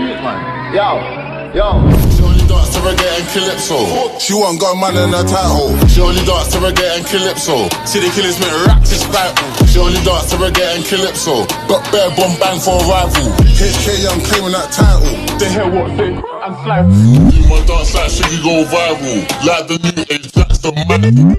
it, man. Yo. She only danced to reggae and calypso. She won't go man in her title. She only danced to reggae and calypso. See the killers make ratchets battle. She only danced to reggae and calypso. Got bare bomb bang for a rival. HK Young claiming that title. They hear what they and slap. You my dance like so you go viral. Like the new age, that's the man.